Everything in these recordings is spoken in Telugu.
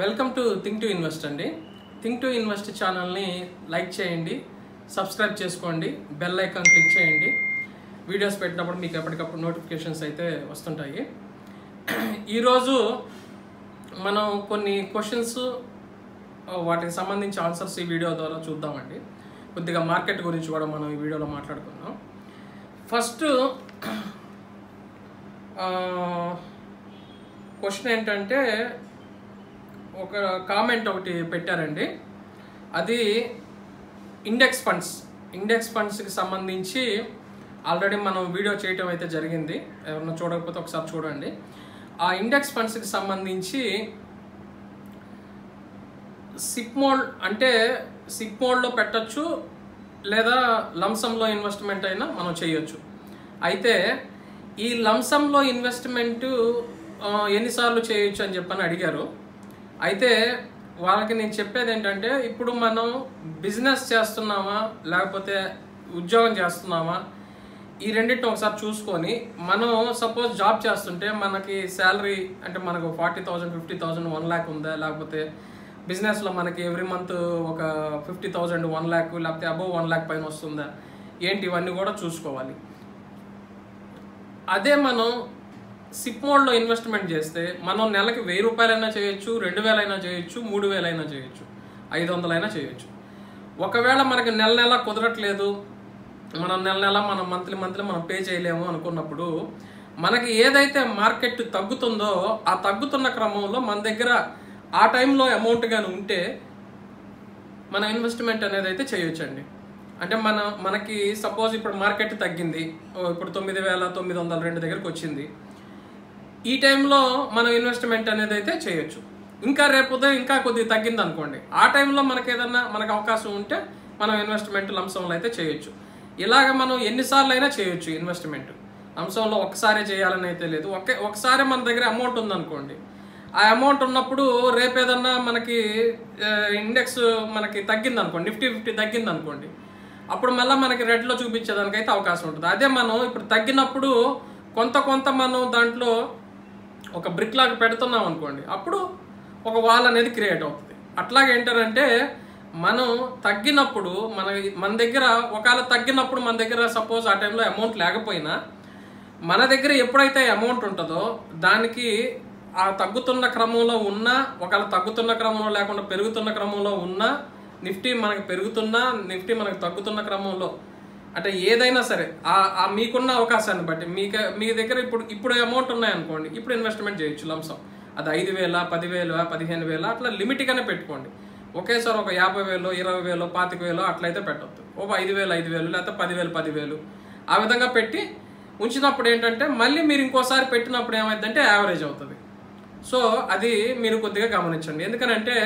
వెల్కమ్ టు Think2Invest అండి. Think2Invest ఛానల్ని లైక్ చేయండి, సబ్స్క్రైబ్ చేసుకోండి, బెల్ ఐకాన్ క్లిక్ చేయండి. వీడియోస్ పెట్టినప్పుడు మీకు ఎప్పటికప్పుడు నోటిఫికేషన్స్ అయితే వస్తుంటాయి. ఈరోజు మనం కొన్ని క్వశ్చన్స్, వాటికి సంబంధించి ఆన్సర్స్ ఈ వీడియో ద్వారా చూద్దామండి. కొద్దిగా మార్కెట్ గురించి కూడా మనం ఈ వీడియోలో మాట్లాడుకుందాం. ఫస్ట్ క్వశ్చన్ ఏంటంటే, ఒక కామెంట్ ఒకటి పెట్టారండి. అది ఇండెక్స్ ఫండ్స్కి సంబంధించి ఆల్రెడీ మనం వీడియో చేయటం అయితే జరిగింది. ఎవరన్నా చూడకపోతే ఒకసారి చూడండి. ఆ ఇండెక్స్ ఫండ్స్కి సంబంధించి సిప్మోల్ అంటే సిప్మోల్లో పెట్టచ్చు, లేదా లంసంలో ఇన్వెస్ట్మెంట్ అయినా మనం చేయొచ్చు. అయితే ఈ లంసంలో ఇన్వెస్ట్మెంటు ఎన్నిసార్లు చేయొచ్చు అని చెప్పని అడిగారు. అయితే వాళ్ళకి నేను చెప్పేది ఏంటంటే, ఇప్పుడు మనం బిజినెస్ చేస్తున్నామా లేకపోతే ఉద్యోగం చేస్తున్నామా, ఈ రెండింటిని ఒకసారి చూసుకొని, మనం సపోజ్ జాబ్ చేస్తుంటే మనకి శాలరీ అంటే మనకు 40,000, 50,000, 1 lakh ఉందా, లేకపోతే బిజినెస్లో మనకి ఎవ్రీ మంత్ ఒక 50,000, 1 lakh లేకపోతే above 1 lakh పైన వస్తుందా, ఏంటి ఇవన్నీ కూడా చూసుకోవాలి. అదే మనం సిప్ మోడ్లో ఇన్వెస్ట్మెంట్ చేస్తే మనం నెలకి 1,000 రూపాయలైనా చేయొచ్చు, 2,000 అయినా చేయొచ్చు, 3,000 అయినా చేయొచ్చు, 500 అయినా చేయొచ్చు. ఒకవేళ మనకి నెల నెల కుదరట్లేదు, మనం నెల నెల మనం మంత్లీ మనం పే చేయలేము అనుకున్నప్పుడు, మనకి ఏదైతే మార్కెట్ తగ్గుతుందో ఆ తగ్గుతున్న క్రమంలో మన దగ్గర ఆ టైంలో అమౌంట్ కానీ ఉంటే మన ఇన్వెస్ట్మెంట్ అనేది అయితే చేయొచ్చండి. అంటే మనకి సపోజ్ ఇప్పుడు మార్కెట్ తగ్గింది, ఇప్పుడు 9,902 దగ్గరికి వచ్చింది, ఈ టైంలో మనం ఇన్వెస్ట్మెంట్ అనేది అయితే చేయొచ్చు. ఇంకా రేపుదే ఇంకా కొద్దిగా తగ్గింది అనుకోండి, ఆ టైంలో మనకు ఏదన్నా మనకు అవకాశం ఉంటే మనం ఇన్వెస్ట్మెంట్ లంసంలో అయితే చేయొచ్చు. ఇలాగ మనం ఎన్నిసార్లు అయినా చేయొచ్చు ఇన్వెస్ట్మెంట్. లంసంలో ఒకసారి చేయాలని అయితే లేదు. ఒకసారి మన దగ్గర అమౌంట్ ఉందనుకోండి, ఆ అమౌంట్ ఉన్నప్పుడు రేపు ఏదన్నా మనకి ఇండెక్స్ మనకి తగ్గింది అనుకోండి, Nifty 50 తగ్గింది అనుకోండి, అప్పుడు మళ్ళీ మనకి రెడ్లో చూపించేదానికైతే అవకాశం ఉంటుంది. అదే మనం ఇప్పుడు తగ్గినప్పుడు కొంత మనం దాంట్లో ఒక బ్రిక్ లాగా పెడుతున్నాం అనుకోండి, అప్పుడు ఒక వాల్ అనేది క్రియేట్ అవుతుంది. అట్లాగే ఏంటంటే మనం తగ్గినప్పుడు మన దగ్గర ఒకవేళ తగ్గినప్పుడు మన దగ్గర సపోజ్ ఆ టైంలో అమౌంట్ లేకపోయినా, మన దగ్గర ఎప్పుడైతే అమౌంట్ ఉంటుందో దానికి ఆ తగ్గుతున్న క్రమంలో ఉన్నా, ఒకవేళ తగ్గుతున్న క్రమంలో లేకుండా పెరుగుతున్న క్రమంలో ఉన్నా, నిఫ్టీ మనకు పెరుగుతున్నా నిఫ్టీ మనకు తగ్గుతున్న క్రమంలో, అంటే ఏదైనా సరే ఆ మీకున్న అవకాశాన్ని బట్టి మీ దగ్గర ఇప్పుడు అమౌంట్ ఉన్నాయనుకోండి, ఇప్పుడు ఇన్వెస్ట్మెంట్ చేయొచ్చు లంసం. అది 5,000, 10,000, 15,000 అట్లా లిమిట్గానే పెట్టుకోండి. ఒకేసారి ఒక 50,000, 20,000, 25,000 అట్లయితే పెట్టద్దు. ఒక 5,000, 5,000 లేకపోతే 10,000, 10,000 ఆ విధంగా పెట్టి ఉంచినప్పుడు ఏంటంటే మళ్ళీ మీరు ఇంకోసారి పెట్టినప్పుడు ఏమైందంటే యావరేజ్ అవుతుంది. సో అది మీరు కొద్దిగా గమనించండి. ఎందుకనంటే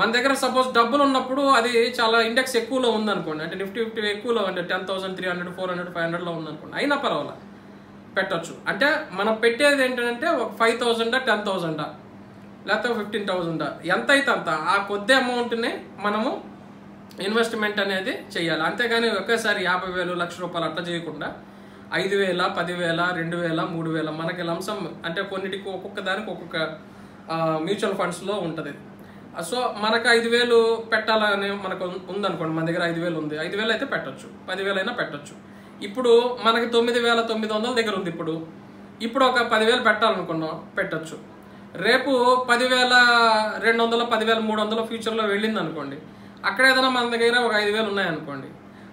మన దగ్గర సపోజ్ డబ్బులు ఉన్నప్పుడు అది చాలా ఇండెక్స్ ఎక్కువలో ఉందనుకోండి, అంటే Nifty 50 ఎక్కువలో, అంటే 10,300, 400, 500లో ఉందనుకోండి, అయినా పర్వాలా పెట్టచ్చు. అంటే మనం పెట్టేది ఏంటంటే ఒక 5,000, 10,000 లేకపోతే 15,000 ఎంత అయితే అంత, ఆ కొద్ది అమౌంట్ని మనము ఇన్వెస్ట్మెంట్ అనేది చేయాలి. అంతేగాని ఒకేసారి 50,000, 1,00,000 అట్లా చేయకుండా 5,000, 10,000, 2,000, 3,000 మనకి లంసం అంటే కొన్నిటికి ఒక్కొక్క దానికి ఒక్కొక్క మ్యూచువల్ ఫండ్స్లో ఉంటుంది. సో మనకు 5,000 పెట్టాలని మనకు ఉందనుకోండి, మన దగ్గర 5,000 ఉంది, 5,000 అయితే పెట్టచ్చు, 10,000 అయినా పెట్టచ్చు. ఇప్పుడు మనకి 9,900 దగ్గర ఉంది, ఇప్పుడు ఒక 10,000 పెట్టాలనుకున్నాం, పెట్టచ్చు. రేపు 10,200, 10,300 ఫ్యూచర్లో వెళ్ళింది అనుకోండి, అక్కడ ఏదైనా మన దగ్గర ఒక 5,000 ఉన్నాయనుకోండి,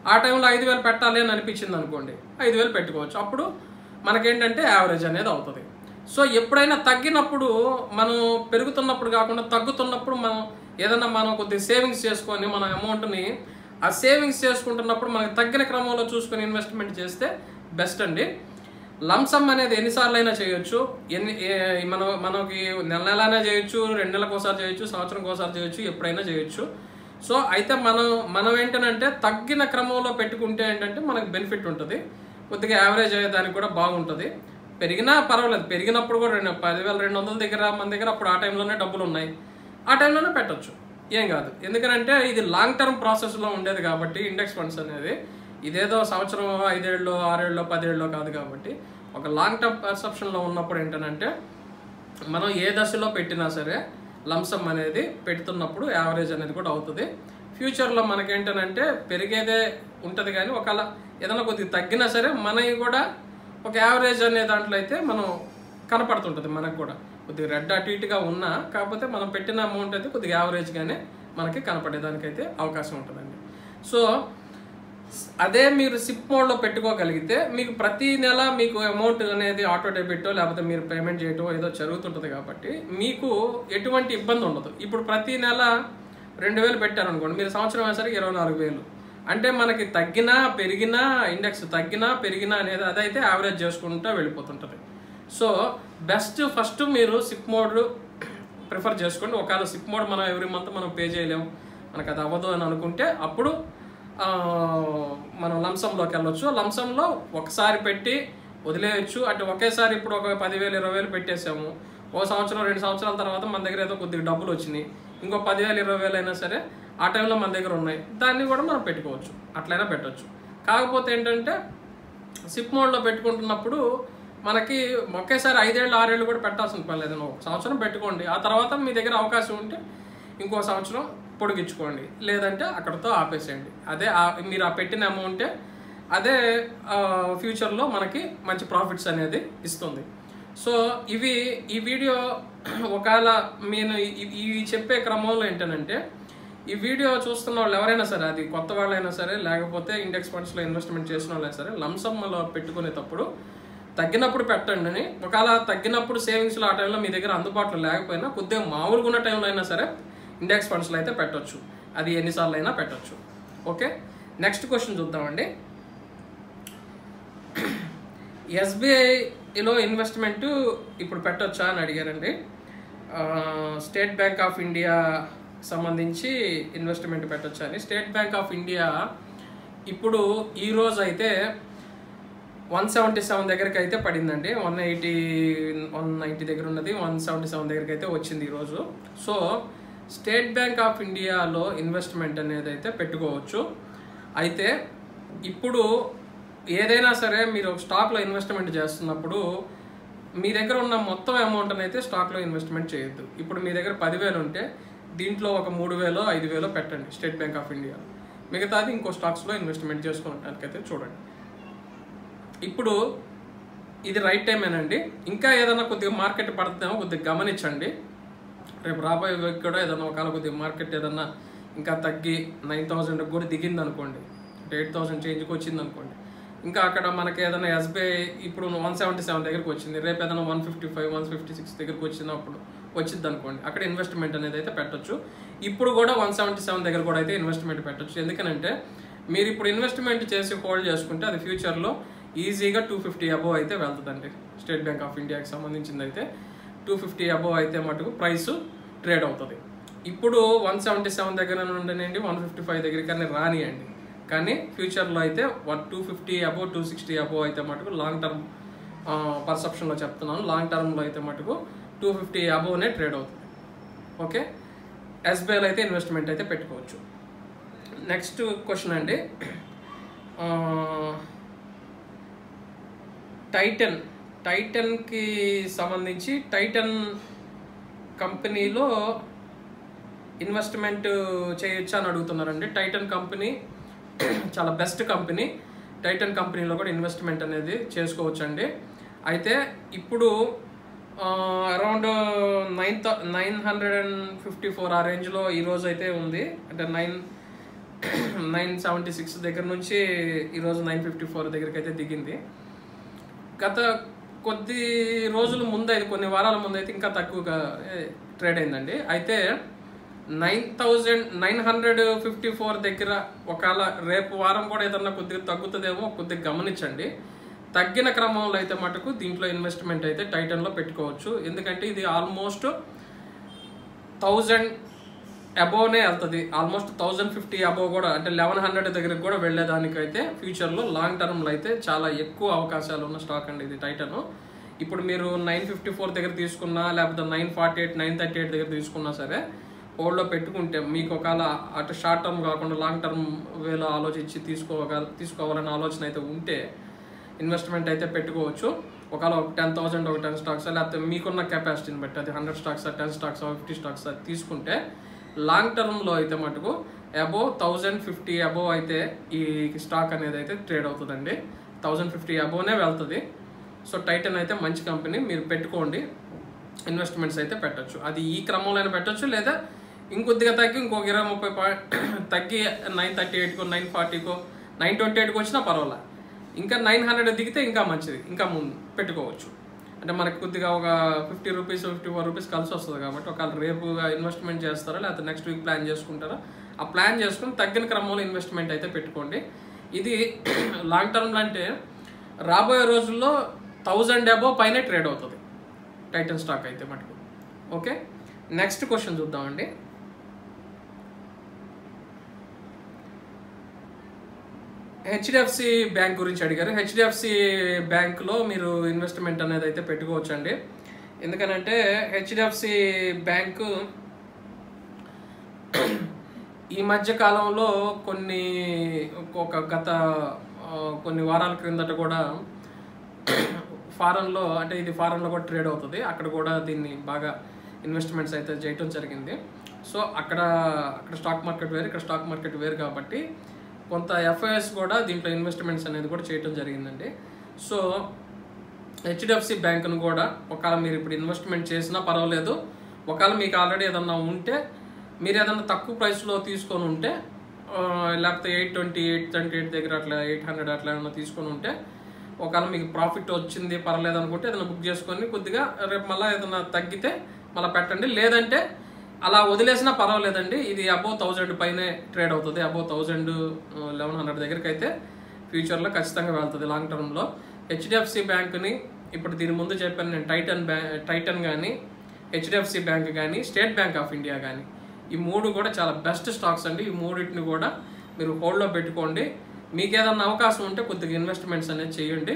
ఆ టైంలో 5,000 పెట్టాలి అని అనిపించింది అనుకోండి, 5,000 పెట్టుకోవచ్చు. అప్పుడు మనకేంటంటే యావరేజ్ అనేది అవుతుంది. సో ఎప్పుడైనా తగ్గినప్పుడు మనం పెరుగుతున్నప్పుడు కాకుండా తగ్గుతున్నప్పుడు మనం ఏదైనా మనం కొద్దిగా సేవింగ్స్ చేసుకొని మన అమౌంట్ని ఆ సేవింగ్స్ చేసుకుంటున్నప్పుడు మనకి తగ్గిన క్రమంలో చూసుకొని ఇన్వెస్ట్మెంట్ చేస్తే బెస్ట్ అండి. లంసమ్ అనేది ఎన్నిసార్లు అయినా చేయొచ్చు. మనకి నెల నెలైనా చేయొచ్చు, 2 నెలలకు ఒకసారి చేయొచ్చు, సంవత్సరంకోసారి చేయొచ్చు, ఎప్పుడైనా చేయొచ్చు. సో అయితే మనం ఏంటంటే తగ్గిన క్రమంలో పెట్టుకుంటే ఏంటంటే మనకు బెనిఫిట్ ఉంటుంది, కొద్దిగా యావరేజ్ అయ్యేదానికి కూడా బాగుంటుంది. పెరిగినా పర్వాలేదు, పెరిగినప్పుడు కూడా 10,200 దగ్గర మన దగ్గర అప్పుడు ఆ టైంలోనే డబ్బులు ఉన్నాయి, ఆ టైంలోనే పెట్టచ్చు, ఏం కాదు. ఎందుకంటే ఇది లాంగ్ టర్మ్ ప్రాసెస్లో ఉండేది కాబట్టి ఇండెక్స్ ఫండ్స్ అనేది, ఇదేదో సంవత్సరం, 5 ఏళ్ళో, 6 ఏళ్ళో, 10 ఏళ్ళో కాదు కాబట్టి, ఒక లాంగ్ టర్మ్ పర్సెప్షన్లో ఉన్నప్పుడు ఏంటంటే మనం ఏ దశలో పెట్టినా సరే lump sum అనేది పెడుతున్నప్పుడు యావరేజ్ అనేది కూడా అవుతది ఫ్యూచర్ లో మనకి ఏంటంటే పెరిగేదే ఉంటది కానీ ఒకలా ఏదైనా కొద్ది తగ్గినా సరే మనకి కూడా ఒక యావరేజ్ అనే దాంట్లో అయితే మనం కనపడుతుంటది మనకు కూడా కొద్ది రెడ్ అటు ఇటుగా ఉన్నా కాకపోతే మనం పెట్టిన అమౌంట్ అయితే కొద్ది యావరేజ్ గానే మనకి కనపడేదానికి అయితే అవకాశం ఉంటదండి సో అదే మీరు సిప్ మోడ్ లో పెట్టుకోగలిగితే మీకు ప్రతి నెల మీకు అమౌంట్ అనేది ఆటో డెబిట్ లేకపోతే మీరు పేమెంట్ చేయటం ఏదో జరుగుతుంటది కాబట్టి మీకు ఎటువంటి ఇబ్బంది ఉండదు ఇప్పుడు ప్రతి నెల 2000 పెట్టారు అనుకోండి మీరు సంవత్సరం అయ్యేసరికి 24000 అంటే మనకి తగ్గినా పెరిగినా ఇండెక్స్ తగ్గినా పెరిగినా అనేది అదైతే యావరేజ్ చేసుకుంటూ వెళ్ళిపోతుంటది సో బెస్ట్ ఫస్ట్ మీరు సిప్ మోడ్ ప్రిఫర్ చేసుకోండి ఒకవేళ సిప్ మోడ్ మనం ఎవ్రీ మంత్ మనం పే చేయలేము మనకు అది అవ్వదు అని అనుకుంటే అప్పుడు మనం లంసంలోకి వెళ్ళొచ్చు లంసంలో ఒకసారి పెట్టి వదిలేయచ్చు అంటే ఒకేసారి ఇప్పుడు ఒక 10000 20000 పెట్టేసాము ఓ సంవత్సరం 2 సంవత్సరాల తర్వాత మన దగ్గర ఏదో కొద్దిగా డబ్బులు వచ్చినాయి ఇంకో 10000 20000 అయినా సరే ఆ టైంలో మన దగ్గర ఉన్నాయి దాన్ని కూడా మనం పెట్టుకోవచ్చు అట్లైనా పెట్టవచ్చు కాకపోతే ఏంటంటే సిప్ మోడ్లో పెట్టుకుంటున్నప్పుడు మనకి ఒకేసారి 5 ఏళ్ళు 6 ఏళ్ళు కూడా పెట్టాల్సిన పని లేదు ఒక సంవత్సరం పెట్టుకోండి ఆ తర్వాత మీ దగ్గర అవకాశం ఉంటే ఇంకో సంవత్సరం పొడిగించుకోండి లేదంటే అక్కడతో ఆపేసేయండి అదే మీరు ఆ పెట్టిన అమౌంటే అదే ఫ్యూచర్లో మనకి మంచి ప్రాఫిట్స్ అనేది ఇస్తుంది సో ఇవి ఈ వీడియో ఒకవేళ నేను ఇవి చెప్పే క్రమంలో ఏంటంటే ఈ వీడియో చూస్తున్న వాళ్ళు ఎవరైనా సరే అది కొత్త వాళ్ళైనా సరే లేకపోతే ఇండెక్స్ ఫండ్స్లో ఇన్వెస్ట్మెంట్ చేసిన వాళ్ళైనా సరే లంసమ్లో పెట్టుకునేటప్పుడు తగ్గినప్పుడు పెట్టండి అని ఒకవేళ తగ్గినప్పుడు సేవింగ్స్లో ఆ టైంలో మీ దగ్గర అందుబాటులో లేకపోయినా కొద్దిగా మామూలుగా ఉన్న టైంలో అయినా సరే ఇండెక్స్ ఫండ్స్లో అయితే పెట్టొచ్చు అది ఎన్నిసార్లు అయినా పెట్టొచ్చు ఓకే నెక్స్ట్ క్వశ్చన్ చూద్దామండి ఎస్బీఐలో ఇన్వెస్ట్మెంట్ ఇప్పుడు పెట్టొచ్చా అని అడిగారండి స్టేట్ బ్యాంక్ ఆఫ్ ఇండియా సంబంధించి ఇన్వెస్ట్మెంట్ పెట్టొచ్చా అని స్టేట్ బ్యాంక్ ఆఫ్ ఇండియా ఇప్పుడు ఈరోజు అయితే 177 దగ్గరికి అయితే పడిందండి 190 దగ్గర ఉన్నది 177 దగ్గరికి అయితే వచ్చింది ఈరోజు సో స్టేట్ బ్యాంక్ ఆఫ్ ఇండియాలో ఇన్వెస్ట్మెంట్ అనేది అయితే పెట్టుకోవచ్చు అయితే ఇప్పుడు ఏదైనా సరే మీరు స్టాక్లో ఇన్వెస్ట్మెంట్ చేస్తున్నప్పుడు మీ దగ్గర ఉన్న మొత్తం అమౌంట్ అయితే స్టాక్లో ఇన్వెస్ట్మెంట్ చేయొద్దు ఇప్పుడు మీ దగ్గర 10000 ఉంటే దీంట్లో ఒక 3000 5000 పెట్టండి స్టేట్ బ్యాంక్ ఆఫ్ ఇండియా మిగతాది ఇంకో స్టాక్స్లో ఇన్వెస్ట్మెంట్ చేసుకోవడానికైతే చూడండి ఇప్పుడు ఇది రైట్ టైమేనండి ఇంకా ఏదైనా కొద్దిగా మార్కెట్ పడుతుందేమో కొద్దిగా గమనించండి రేపు రాబోయే వ్యక్తి కూడా ఏదైనా ఒకవేళ కొద్దిగా మార్కెట్ ఏదన్నా ఇంకా తగ్గి 9000 కూడా దిగింది అనుకోండి 8000 చేంజ్కి వచ్చింది అనుకోండి ఇంకా అక్కడ మనకి ఏదైనా ఎస్బీఐ ఇప్పుడు 177 దగ్గరికి వచ్చింది రేపు ఏదైనా 155 156 దగ్గరికి వచ్చినప్పుడు వచ్చింది అనుకోండి అక్కడ ఇన్వెస్ట్మెంట్ అనేది అయితే పెట్టొచ్చు ఇప్పుడు కూడా 177 దగ్గర కూడా అయితే ఇన్వెస్ట్మెంట్ పెట్టొచ్చు ఎందుకనంటే మీరు ఇప్పుడు ఇన్వెస్ట్మెంట్ చేసి హోల్డ్ చేసుకుంటే అది ఫ్యూచర్లో ఈజీగా 250 అబోవ్ అయితే వెళ్తుందండి స్టేట్ బ్యాంక్ ఆఫ్ ఇండియాకి సంబంధించింది అయితే 250 అబోవ్ అయితే మటుకు ప్రైస్ ట్రేడ్ అవుతుంది ఇప్పుడు 177 దగ్గర నుండి 155 దగ్గరికి కానీ రానియండి కానీ ఫ్యూచర్లో అయితే 250 అబోవ్ 260 అబోవ్ అయితే మటుకు లాంగ్ టర్మ్ పర్సెప్షన్లో చెప్తున్నాను లాంగ్ టర్మ్లో అయితే మటుకు 250 అబోవ్నే ట్రేడ్ అవుతుంది ఓకే ఎస్బీఐలో అయితే ఇన్వెస్ట్మెంట్ అయితే పెట్టుకోవచ్చు నెక్స్ట్ క్వశ్చన్ అండి టైటన్కి సంబంధించి టైటన్ కంపెనీలో ఇన్వెస్ట్మెంట్ చేయొచ్చు అని అడుగుతున్నారండి టైటన్ కంపెనీ చాలా బెస్ట్ కంపెనీ టైటన్ కంపెనీలో కూడా ఇన్వెస్ట్మెంట్ అనేది చేసుకోవచ్చండి అయితే ఇప్పుడు అరౌండ్ 954 ఆ రేంజ్లో ఈరోజు అయితే ఉంది అంటే 976 దగ్గర నుంచి ఈరోజు 954 దగ్గరికి అయితే దిగింది గత కొద్ది రోజుల ముందు అయితే కొన్ని వారాల ముందు అయితే ఇంకా తక్కువగా ట్రేడ్ అయిందండి అయితే 954 దగ్గర ఒకవేళ రేపు వారం కూడా ఏదన్నా కొద్దిగా తగ్గుతుందేమో కొద్దిగా గమనించండి తగ్గిన క్రమంలో అయితే మటుకు దీంట్లో ఇన్వెస్ట్మెంట్ అయితే టైటన్లో పెట్టుకోవచ్చు ఎందుకంటే ఇది ఆల్మోస్ట్ 1000 అబోవ్నే వెళ్తుంది ఆల్మోస్ట్ 1050 అబోవ్ కూడా అంటే 1100 దగ్గరకు కూడా వెళ్ళేదానికైతే ఫ్యూచర్లో లాంగ్ టర్మ్లో అయితే చాలా ఎక్కువ అవకాశాలు ఉన్న స్టాక్ అండి ఇది టైటన్ ఇప్పుడు మీరు 954 దగ్గర తీసుకున్నా లేకపోతే 948 938 దగ్గర తీసుకున్నా సరే హోల్డ్లో పెట్టుకుంటే మీకు ఒకవేళ అటు షార్ట్ టర్మ్ కాకుండా లాంగ్ టర్మ్ వేలో ఆలోచించి తీసుకోవాలనే ఆలోచన అయితే ఉంటే ఇన్వెస్ట్మెంట్ అయితే పెట్టుకోవచ్చు ఒకవేళ 10,000 ఒక 10 స్టాక్స్ లేకపోతే మీకున్న కెపాసిటీని బట్టి అది 100 స్టాక్స్ 10 స్టాక్స్ 50 స్టాక్స్ తీసుకుంటే లాంగ్ టర్మ్లో అయితే మటుకు అబోవ్ 1050 అబోవ్ అయితే ఈ స్టాక్ అనేది అయితే ట్రేడ్ అవుతుందండి. 1050 అబోవ్నే వెళ్తుంది. సో టైటన్ అయితే మంచి కంపెనీ, మీరు పెట్టుకోండి, ఇన్వెస్ట్మెంట్స్ అయితే పెట్టచ్చు. అది ఈ క్రమంలోనే పెట్టచ్చు, లేదా ఇంకొద్దిగా తగ్గి ఇంకొక 20-30 పాయింట్ తగ్గి 938కో 940కో 928కో వచ్చినా పర్వాలా, ఇంకా 900 దిగితే ఇంకా మంచిది, ఇంకా ముందు పెట్టుకోవచ్చు. అంటే మనకు కొద్దిగా ఒక 50 రూపీస్ 54 రూపీస్ కలిసి వస్తుంది కాబట్టి ఒకవేళ రేపుగా ఇన్వెస్ట్మెంట్ చేస్తారా లేకపోతే నెక్స్ట్ వీక్ ప్లాన్ చేసుకుంటారా, ఆ ప్లాన్ చేసుకుని తగ్గిన క్రమంలో ఇన్వెస్ట్మెంట్ అయితే పెట్టుకోండి. ఇది లాంగ్ టర్మ్లో అంటే రాబోయే రోజుల్లో 1000 అబోవ్ పైనే ట్రేడ్ అవుతుంది టైటన్ స్టాక్ అయితే మటుకు. ఓకే, నెక్స్ట్ క్వశ్చన్ చూద్దామండి. హెచ్డిఎఫ్సి బ్యాంక్ గురించి అడిగారు. హెచ్డిఎఫ్సి బ్యాంక్లో మీరు ఇన్వెస్ట్మెంట్ అనేది అయితే పెట్టుకోవచ్చు అండి. ఎందుకనంటే హెచ్డిఎఫ్సి బ్యాంకు ఈ మధ్య కాలంలో కొన్ని ఒక గత కొన్ని వారాల క్రిందట కూడా ఫారెన్లో, అంటే ఇది ఫారెన్లో కూడా ట్రేడ్ అవుతుంది, అక్కడ కూడా దీన్ని బాగా ఇన్వెస్ట్మెంట్స్ అయితే చేయటం జరిగింది. సో అక్కడ స్టాక్ మార్కెట్ వేరు, ఇక్కడ స్టాక్ మార్కెట్ వేరు కాబట్టి కొంత ఎఫ్ఐఎస్ కూడా దీంట్లో ఇన్వెస్ట్మెంట్స్ అనేది కూడా చేయటం జరిగిందండి. సో హెచ్డిఎఫ్సి బ్యాంకును కూడా ఒకవేళ మీరు ఇప్పుడు ఇన్వెస్ట్మెంట్ చేసినా పర్వాలేదు, ఒకవేళ మీకు ఆల్రెడీ ఏదన్నా ఉంటే మీరు ఏదన్నా తక్కువ ప్రైస్లో తీసుకొని ఉంటే, లేకపోతే 828 దగ్గర అట్లా 800 అట్లా ఏమన్నా తీసుకొని ఉంటే, ఒకవేళ మీకు ప్రాఫిట్ వచ్చింది పర్వాలేదు అనుకుంటే ఏదైనా బుక్ చేసుకొని కొద్దిగా రేపు మళ్ళీ ఏదైనా తగ్గితే మళ్ళీ పెట్టండి, లేదంటే అలా వదిలేసినా పర్వాలేదండి. ఇది అబోవ్ 1000 పైనే ట్రేడ్ అవుతుంది, అబోవ్ 1100 దగ్గరికి అయితే ఫ్యూచర్లో ఖచ్చితంగా వెళ్తుంది లాంగ్ టర్మ్లో. హెచ్డిఎఫ్సి బ్యాంకుని ఇప్పుడు దీని ముందు చెప్పాను నేను, టైటన్ కానీ హెచ్డిఎఫ్సి బ్యాంక్ కానీ స్టేట్ బ్యాంక్ ఆఫ్ ఇండియా కానీ ఈ మూడు కూడా చాలా బెస్ట్ స్టాక్స్ అండి. ఈ మూడింటిని కూడా మీరు హోల్డ్లో పెట్టుకోండి, మీకు ఏదన్నా అవకాశం ఉంటే కొద్దిగా ఇన్వెస్ట్మెంట్స్ అనేది చేయండి.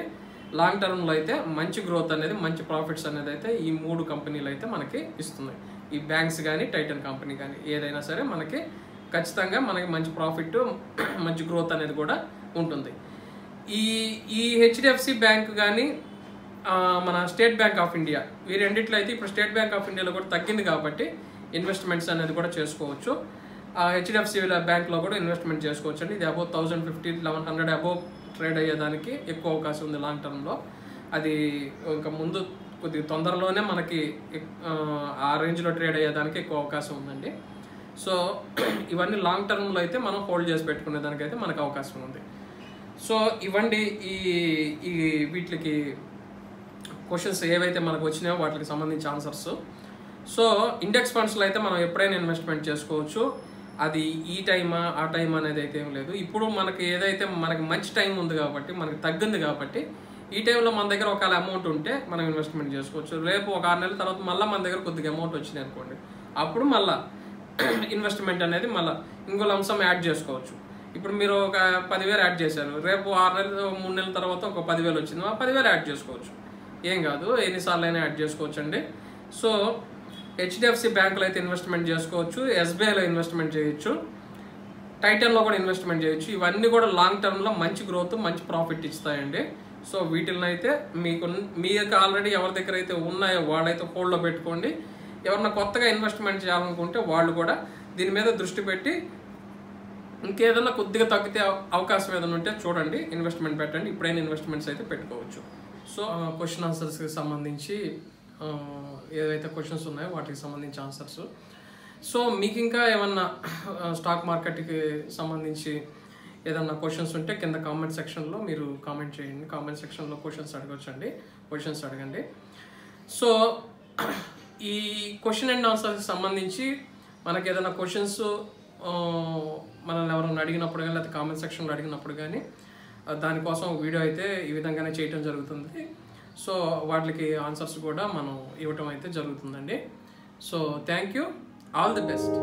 లాంగ్ టర్మ్లో అయితే మంచి గ్రోత్ అనేది మంచి ప్రాఫిట్స్ అనేది అయితే ఈ మూడు కంపెనీలు అయితే మనకి ఇస్తున్నాయి. ఈ బ్యాంక్స్ కానీ టైటన్ కంపెనీ కానీ ఏదైనా సరే మనకి ఖచ్చితంగా మనకి మంచి ప్రాఫిట్ మంచి గ్రోత్ అనేది కూడా ఉంటుంది. ఈ హెచ్డిఎఫ్సి బ్యాంక్ కానీ మన స్టేట్ బ్యాంక్ ఆఫ్ ఇండియా, ఈ రెండిట్లో అయితే ఇప్పుడు స్టేట్ బ్యాంక్ ఆఫ్ ఇండియాలో కూడా తగ్గింది కాబట్టి ఇన్వెస్ట్మెంట్స్ అనేది కూడా చేసుకోవచ్చు. హెచ్డిఎఫ్సి బ్యాంక్లో కూడా ఇన్వెస్ట్మెంట్ చేసుకోవచ్చు అండి. ఇది అబోవ్ 1050-1100 అబోవ్ ట్రేడ్ అయ్యేదానికి ఎక్కువ అవకాశం ఉంది లాంగ్ టర్మ్లో. అది ఇంకా ముందు కొద్దిగా తొందరలోనే మనకి ఆ రేంజ్లో ట్రేడ్ అయ్యేదానికి ఎక్కువ అవకాశం ఉందండి. సో ఇవన్నీ లాంగ్ టర్మ్లో అయితే మనం హోల్డ్ చేసి పెట్టుకునేదానికైతే మనకు అవకాశం ఉంది. సో ఇవ్వండి ఈ ఈ వీటికి క్వశ్చన్స్ ఏవైతే మనకు వచ్చినాయో వాటికి సంబంధించి ఆన్సర్స్. సో ఇండెక్స్ ఫండ్స్లో అయితే మనం ఎప్పుడైనా ఇన్వెస్ట్మెంట్ చేసుకోవచ్చు, అది ఈ టైమా ఆ టైం అనేది అయితే ఏం లేదు. ఇప్పుడు మనకి ఏదైతే మనకి మంచి టైం ఉంది కాబట్టి, మనకి తగ్గింది కాబట్టి, ఈ టైంలో మన దగ్గర ఒకవేళ అమౌంట్ ఉంటే మనం ఇన్వెస్ట్మెంట్ చేసుకోవచ్చు. రేపు ఒక 6 నెలల తర్వాత మళ్ళీ మన దగ్గర కొద్దిగా అమౌంట్ వచ్చినాయి అనుకోండి, అప్పుడు మళ్ళీ ఇన్వెస్ట్మెంట్ అనేది మళ్ళీ ఇంకో అంశం యాడ్ చేసుకోవచ్చు. ఇప్పుడు మీరు ఒక 10,000 యాడ్ చేశారు, రేపు 6 నెలలు 3 నెలల తర్వాత ఒక 10,000 వచ్చింది, ఆ 10,000 యాడ్ చేసుకోవచ్చు, ఏం కాదు, ఎన్నిసార్లు అయినా యాడ్ చేసుకోవచ్చు అండి. సో హెచ్డిఎఫ్సి బ్యాంకులో అయితే ఇన్వెస్ట్మెంట్ చేసుకోవచ్చు, ఎస్బీఐలో ఇన్వెస్ట్మెంట్ చేయొచ్చు, టైటన్లో కూడా ఇన్వెస్ట్మెంట్ చేయొచ్చు. ఇవన్నీ కూడా లాంగ్ టర్మ్లో మంచి గ్రోత్ మంచి ప్రాఫిట్ ఇస్తాయండి. సో వీటిని అయితే మీకు ఆల్రెడీ ఎవరి దగ్గర అయితే ఉన్నాయో వాళ్ళైతే హోల్డ్లో పెట్టుకోండి. ఎవరన్నా కొత్తగా ఇన్వెస్ట్మెంట్ చేయాలనుకుంటే వాళ్ళు కూడా దీని మీద దృష్టి పెట్టి ఇంకేదన్నా కొద్దిగా తగ్గితే అవకాశం ఏదైనా ఉంటే చూడండి, ఇన్వెస్ట్మెంట్ పెట్టండి, ఇప్పుడైనా ఇన్వెస్ట్మెంట్స్ అయితే పెట్టుకోవచ్చు. సో క్వశ్చన్ ఆన్సర్స్కి సంబంధించి ఏదైతే క్వశ్చన్స్ ఉన్నాయో వాటికి సంబంధించి ఆన్సర్స్. సో మీకు ఇంకా ఏమన్నా స్టాక్ మార్కెట్కి సంబంధించి ఏదన్నా క్వశ్చన్స్ ఉంటే కింద కామెంట్ సెక్షన్లో మీరు కామెంట్ చేయండి, కామెంట్ సెక్షన్లో క్వశ్చన్స్ అడగండి. సో ఈ క్వశ్చన్ అండ్ ఆన్సర్స్కి సంబంధించి మనకు ఏదైనా క్వశ్చన్స్ మనల్ని ఎవరైనా అడిగినప్పుడు కానీ లేకపోతే కామెంట్ సెక్షన్లో అడిగినప్పుడు కానీ దానికోసం వీడియో అయితే ఈ విధంగానే చేయటం జరుగుతుంది. సో వాటికి ఆన్సర్స్ కూడా మనం ఇవ్వటం అయితే జరుగుతుందండి. So thank you, all the best.